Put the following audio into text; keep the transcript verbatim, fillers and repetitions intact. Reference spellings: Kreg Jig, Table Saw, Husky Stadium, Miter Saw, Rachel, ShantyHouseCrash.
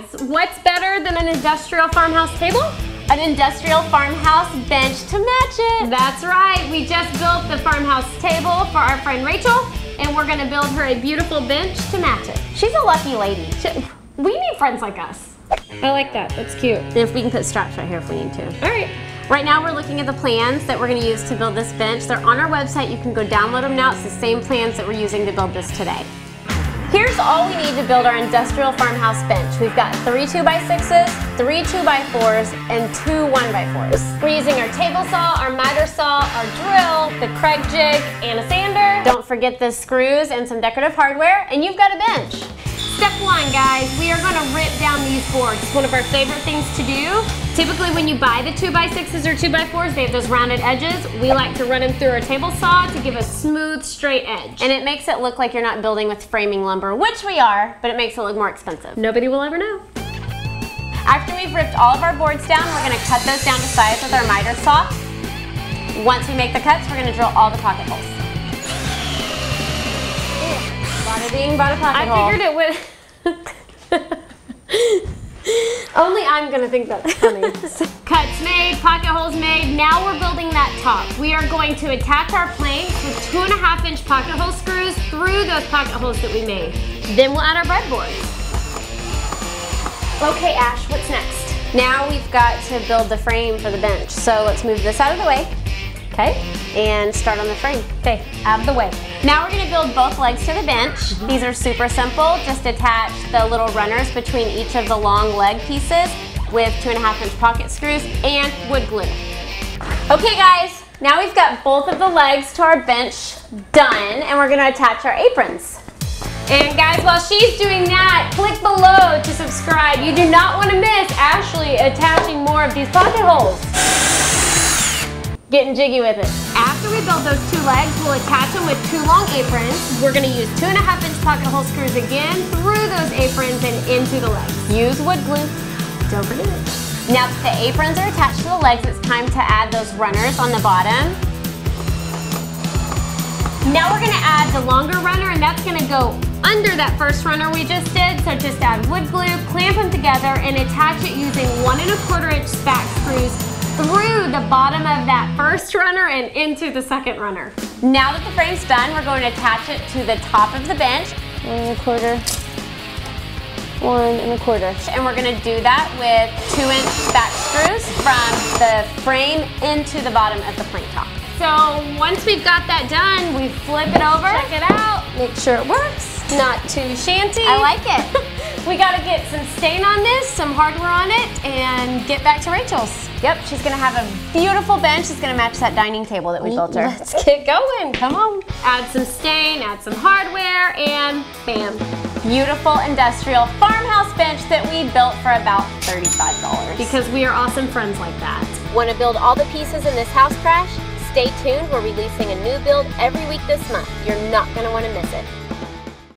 guys, what's better than an industrial farmhouse table? An industrial farmhouse bench to match it. That's right, we just built the farmhouse table for our friend Rachel, and we're gonna build her a beautiful bench to match it. She's a lucky lady. She, we need friends like us. I like that, that's cute. And if we can put straps right here if we need to. All right. Right now we're looking at the plans that we're gonna use to build this bench. They're on our website, you can go download them now. It's the same plans that we're using to build this today. Here's all we need to build our industrial farmhouse bench. We've got three two by sixes, three two by fours, and two one by fours. We're using our table saw, our miter saw, our drill, the Kreg jig, and a sander. Don't forget the screws and some decorative hardware, and you've got a bench. Step one, guys, we are gonna rip down these boards. It's one of our favorite things to do. Typically when you buy the two by sixes or two by fours, they have those rounded edges. We like to run them through our table saw to give a smooth, straight edge. And it makes it look like you're not building with framing lumber, which we are, but it makes it look more expensive. Nobody will ever know. After we've ripped all of our boards down, we're gonna cut those down to size with our miter saw. Once we make the cuts, we're gonna drill all the pocket holes. Bada ding, bada pocket hole. I figured it would. Only I'm gonna think that's funny. Cuts made, pocket holes made, now we're building that top. We are going to attach our planks with two and a half inch pocket hole screws through those pocket holes that we made. Then we'll add our breadboards. Okay, Ash, what's next? Now we've got to build the frame for the bench. So let's move this out of the way, okay? And start on the frame. Okay, out of the way. Now we're gonna build both legs to the bench. Mm-hmm. These are super simple. Just attach the little runners between each of the long leg pieces with two and a half inch pocket screws and wood glue. Okay guys, now we've got both of the legs to our bench done, and we're gonna attach our aprons. And guys, while she's doing that, click below to subscribe. You do not wanna miss Ashley attaching more of these pocket holes. Getting jiggy with it. After we build those two legs, we'll attach them with two long aprons. We're gonna use two and a half inch pocket hole screws again through those aprons and into the legs. Use wood glue, don't forget it. Now that the aprons are attached to the legs, it's time to add those runners on the bottom. Now we're gonna add the longer runner, and that's gonna go under that first runner we just did, so just add wood glue, clamp them together, and attach it using one and a quarter inch spack screws through the bottom of that first runner and into the second runner. Now that the frame's done, we're going to attach it to the top of the bench. One and a quarter, one and a quarter. And we're gonna do that with two inch back screws from the frame into the bottom of the plank top. So once we've got that done, we flip it over. Check it out, make sure it works. Not too shanty. I like it. We gotta get some stain on this, some hardware on it, and get back to Rachel's. Yep, she's gonna have a beautiful bench. It's gonna match that dining table that we built her. Let's get going, come on. Add some stain, add some hardware, and bam. Beautiful industrial farmhouse bench that we built for about thirty-five dollars. Because we are awesome friends like that. Wanna build all the pieces in this house crash? Stay tuned, we're releasing a new build every week this month. You're not gonna wanna miss it.